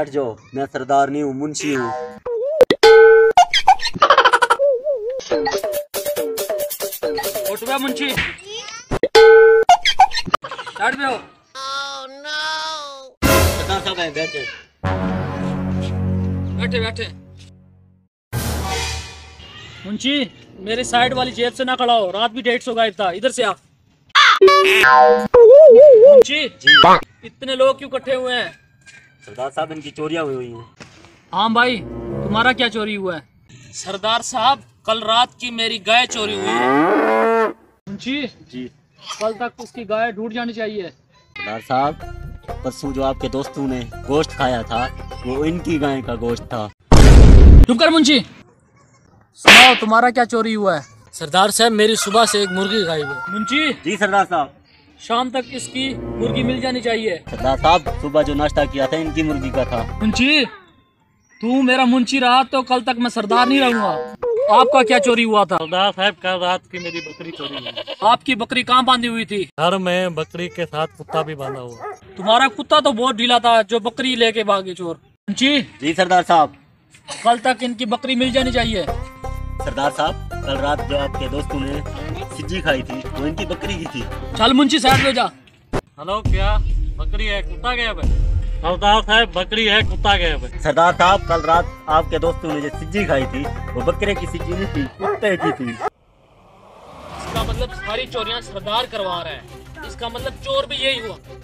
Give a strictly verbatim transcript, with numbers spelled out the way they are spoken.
बैठ जाओ, मैं सरदार नहीं हूँ, मुंशी हूँ। उठ बे मुंशी, बैठ बे हो। Oh no! सरदार साहब आए, बैठे बैठे बैठे। मुंशी मेरे साइड वाली जेब से ना खड़ा हो, रात भी डेढ़ सौ गायब था, इधर से आ। मुंशी इतने लोग क्यों इकट्ठे हुए हैं? सरदार साहब इनकी चोरियां हुई हुई हैं। हाँ भाई, तुम्हारा क्या चोरी हुआ है? सरदार साहब कल रात की मेरी गाय चोरी हुई है। मुंशी जी कल तक उसकी गाय ढूंढ जानी चाहिए। सरदार साहब परसों जो आपके दोस्तों ने गोश्त खाया था वो इनकी गाय का गोश्त था। चुप कर मुंशी। सुनाओ तुम्हारा क्या चोरी हुआ है? सरदार साहब मेरी सुबह से एक मुर्गी गायब है। मुंशी जी सरदार साहब शाम तक इसकी मुर्गी मिल जानी चाहिए। सरदार साहब सुबह जो नाश्ता किया था इनकी मुर्गी का था। मुंशी तू मेरा मुंशी रहा तो कल तक मैं सरदार नहीं रहूंगा। आपका क्या चोरी हुआ था? सरदार साहब कल रात की मेरी बकरी चोरी हुई। आपकी बकरी कहाँ बांधी हुई थी? घर में बकरी के साथ कुत्ता भी बांधा हुआ। तुम्हारा कुत्ता तो बहुत ढीला था जो बकरी लेके भागे चोर। मुंशी जी सरदार साहब कल तक इनकी बकरी मिल जानी चाहिए। सरदार साहब कल रात जो आपके दोस्तों ने सिज्जी खाई थी वो इनकी बकरी की थी। चल मुंशी साइड में जा। हेलो क्या बकरी है कुत्ता गायब है? सरदार साहब बकरी है कुत्ता गायब है। सरदार साहब कल रात आपके दोस्तों ने जो सिज्जी खाई थी वो बकरे की सिज्जी नहीं थी, कुत्ते की थी। इसका मतलब सारी चोरियां सरदार करवा रहा है, इसका मतलब चोर भी यही हुआ।